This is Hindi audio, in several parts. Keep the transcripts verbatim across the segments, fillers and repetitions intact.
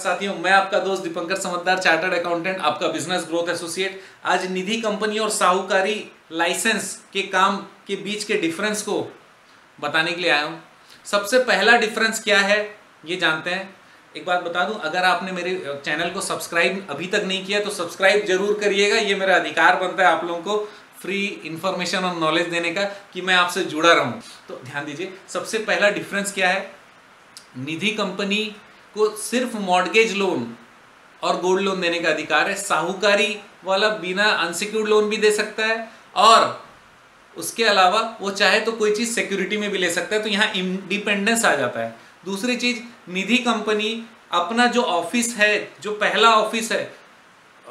साथियों, मैं आपका दोस्त दीपंकर समद्दार, चार्टर्ड अकाउंटेंट, आपका बिजनेस ग्रोथ एसोसिएट। आज निधि कंपनी और साहूकारी लाइसेंस के काम के बीच के डिफरेंस को बताने के लिए आया हूँ। सबसे पहला डिफरेंस क्या है ये जानते हैं। एक बात बता दूं, अगर आपने मेरे चैनल को सब्सक्राइब अभी तक नहीं किया तो सब्सक्राइब जरूर करिएगा। ये मेरा अधिकार बनता है आप लोगों को फ्री इंफॉर्मेशन और नॉलेज देने का कि मैं आपसे जुड़ा रहूँ। तो ध्यान दीजिए, सबसे पहला डिफरेंस क्या है। निधि कंपनी को सिर्फ मॉर्गेज लोन और गोल्ड लोन देने का अधिकार है। साहूकारी वाला बिना अनसिक्योर्ड लोन भी दे सकता है और उसके अलावा वो चाहे तो कोई चीज़ सिक्योरिटी में भी ले सकता है। तो यहाँ इंडिपेंडेंस आ जाता है। दूसरी चीज़, निधि कंपनी अपना जो ऑफिस है, जो पहला ऑफिस है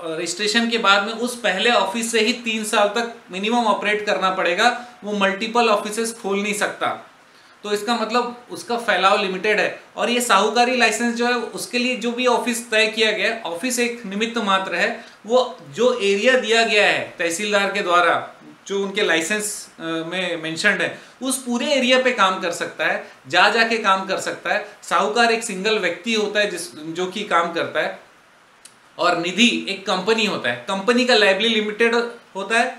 रजिस्ट्रेशन के बाद में, उस पहले ऑफिस से ही तीन साल तक मिनिमम ऑपरेट करना पड़ेगा। वो मल्टीपल ऑफिस खोल नहीं सकता। तो इसका मतलब उसका फैलाव लिमिटेड है। और ये साहूकारी लाइसेंस जो है उसके लिए जो भी ऑफिस तय किया गया है, ऑफिस एक निमित्त मात्र है। वो जो एरिया दिया गया है तहसीलदार के द्वारा, जो उनके लाइसेंस में मेंशन्ड है, उस पूरे एरिया पे काम कर सकता है, जा जा के काम कर सकता है। साहूकार एक सिंगल व्यक्ति होता है जिस जो कि काम करता है, और निधि एक कंपनी होता है। कंपनी का लायबिलिटी लिमिटेड होता है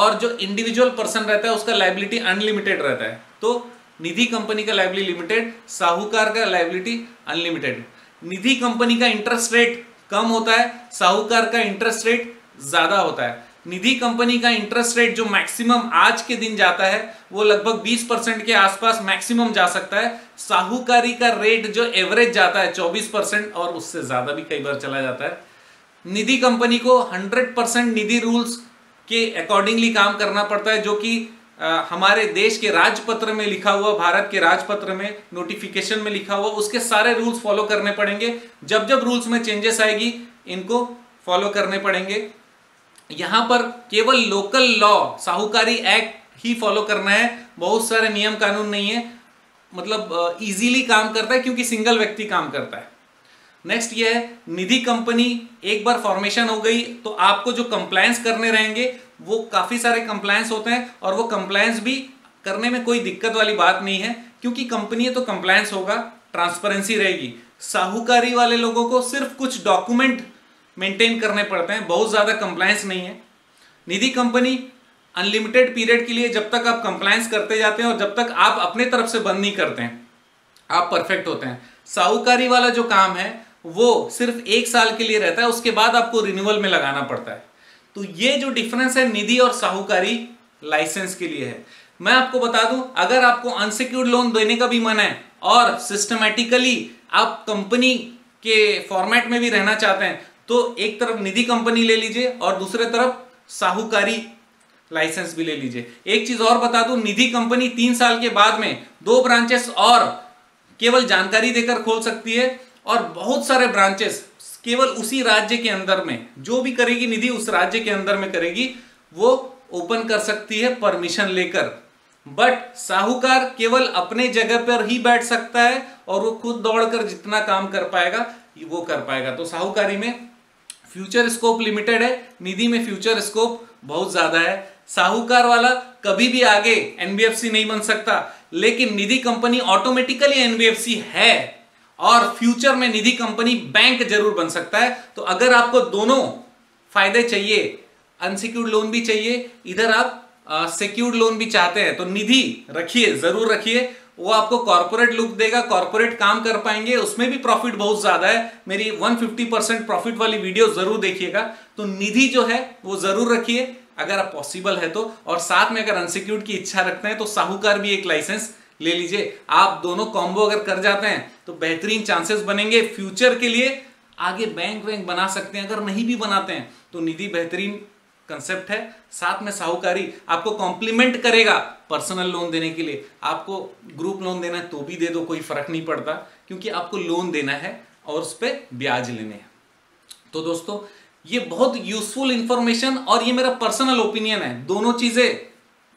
और जो इंडिविजुअल पर्सन रहता है उसका लायबिलिटी अनलिमिटेड रहता है। तो निधि कंपनी का लायबिलिटी लिमिटेड, साहूकार का लायबिलिटी अनलिमिटेड। निधि कंपनी का इंटरेस्ट रेट कम होता है, साहूकार का इंटरेस्ट रेट ज़्यादा होता है। निधि कंपनी का इंटरेस्ट रेट जो मैक्सिमम आज के दिन जाता है वो लगभग बीस परसेंट के आसपास मैक्सिमम जा सकता है। साहूकारी का रेट जो एवरेज जाता है चौबीस परसेंट, और उससे ज़्यादा भी कई बार चला जाता है। निधि कंपनी को हंड्रेड परसेंट निधि रूल्स के अकॉर्डिंगली काम करना पड़ता है, जो कि Uh, हमारे देश के राजपत्र में लिखा हुआ, भारत के राजपत्र में नोटिफिकेशन में लिखा हुआ, उसके सारे रूल्स फॉलो करने पड़ेंगे। जब जब रूल्स में चेंजेस आएगी इनको फॉलो करने पड़ेंगे। यहाँ पर केवल लोकल लॉ, साहूकारी एक्ट ही फॉलो करना है। बहुत सारे नियम कानून नहीं है, मतलब ईजीली uh, काम करता है क्योंकि सिंगल व्यक्ति काम करता है। नेक्स्ट ये है, निधि कंपनी एक बार फॉर्मेशन हो गई तो आपको जो कंप्लायंस करने रहेंगे वो काफ़ी सारे कंप्लायंस होते हैं, और वो कंप्लायंस भी करने में कोई दिक्कत वाली बात नहीं है क्योंकि कंपनी है तो कंप्लायंस होगा, ट्रांसपेरेंसी रहेगी। साहूकारी वाले लोगों को सिर्फ कुछ डॉक्यूमेंट मेंटेन करने पड़ते हैं, बहुत ज़्यादा कंप्लायंस नहीं है। निधि कंपनी अनलिमिटेड पीरियड के लिए, जब तक आप कंप्लायंस करते जाते हैं और जब तक आप अपने तरफ से बंद नहीं करते हैं, आप परफेक्ट होते हैं। साहूकारी वाला जो काम है वो सिर्फ एक साल के लिए रहता है, उसके बाद आपको रिन्यूअल में लगाना पड़ता है। तो ये जो डिफरेंस है निधि और साहूकारी लाइसेंस के लिए है। मैं आपको बता दूं, अगर आपको अनसिक्योर्ड लोन देने का भी मन है और सिस्टमेटिकली आप कंपनी के फॉर्मेट में भी रहना चाहते हैं, तो एक तरफ निधि कंपनी ले लीजिए और दूसरे तरफ साहूकारी लाइसेंस भी ले लीजिए। एक चीज़ और बता दूं, निधि कंपनी तीन साल के बाद में दो ब्रांचेस और केवल जानकारी देकर खोल सकती है, और बहुत सारे ब्रांचेस केवल उसी राज्य के अंदर में, जो भी करेगी निधि उस राज्य के अंदर में करेगी, वो ओपन कर सकती है परमिशन लेकर। बट साहूकार केवल अपने जगह पर ही बैठ सकता है, और वो खुद दौड़कर जितना काम कर पाएगा वो कर पाएगा। तो साहूकारी में फ्यूचर स्कोप लिमिटेड है, निधि में फ्यूचर स्कोप बहुत ज़्यादा है। साहूकार वाला कभी भी आगे एनबीएफसी नहीं बन सकता, लेकिन निधि कंपनी ऑटोमेटिकली एनबीएफसी है और फ्यूचर में निधि कंपनी बैंक जरूर बन सकता है। तो अगर आपको दोनों फायदे चाहिए, अनसिक्योर्ड लोन भी चाहिए, इधर आप सिक्योर्ड लोन भी चाहते हैं, तो निधि रखिए, जरूर रखिए। वो आपको कॉर्पोरेट लुक देगा, कॉर्पोरेट काम कर पाएंगे, उसमें भी प्रॉफिट बहुत ज़्यादा है। मेरी एक सौ पचास परसेंट प्रॉफिट वाली वीडियो ज़रूर देखिएगा। तो निधि जो है वो ज़रूर रखिए अगर आप पॉसिबल है तो, और साथ में अगर अनसिक्योर्ड की इच्छा रखते हैं तो साहूकार भी एक लाइसेंस ले लीजिए। आप दोनों कॉम्बो अगर कर जाते हैं तो बेहतरीन चांसेस बनेंगे फ्यूचर के लिए। आगे बैंक बैंक बना सकते हैं, अगर नहीं भी बनाते हैं तो निधि बेहतरीन कंसेप्ट है। साथ में साहूकारी आपको कॉम्प्लीमेंट करेगा पर्सनल लोन देने के लिए। आपको ग्रुप लोन देना है तो भी दे दो, कोई फर्क नहीं पड़ता, क्योंकि आपको लोन देना है और उस पर ब्याज लेने हैं। तो दोस्तों, ये बहुत यूजफुल इंफॉर्मेशन और ये मेरा पर्सनल ओपिनियन है, दोनों चीज़ें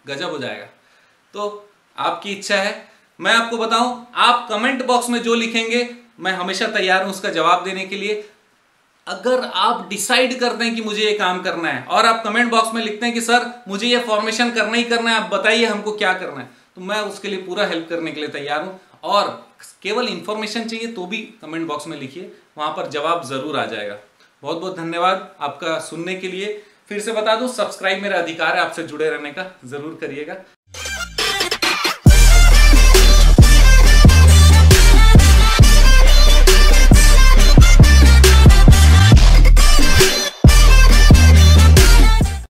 गजब हो जाएगा। तो आपकी इच्छा है। मैं आपको बताऊं, आप कमेंट बॉक्स में जो लिखेंगे मैं हमेशा तैयार हूं उसका जवाब देने के लिए। अगर आप डिसाइड करते हैं कि मुझे ये काम करना है और आप कमेंट बॉक्स में लिखते हैं कि सर मुझे ये फॉर्मेशन करना ही करना है, आप बताइए हमको क्या करना है, तो मैं उसके लिए पूरा हेल्प करने के लिए तैयार हूं। और केवल इन्फॉर्मेशन चाहिए तो भी कमेंट बॉक्स में लिखिए, वहाँ पर जवाब ज़रूर आ जाएगा। बहुत बहुत धन्यवाद आपका सुनने के लिए। फिर से बता दूं, सब्सक्राइब मेरा अधिकार है, आपसे जुड़े रहने का ज़रूर करिएगा।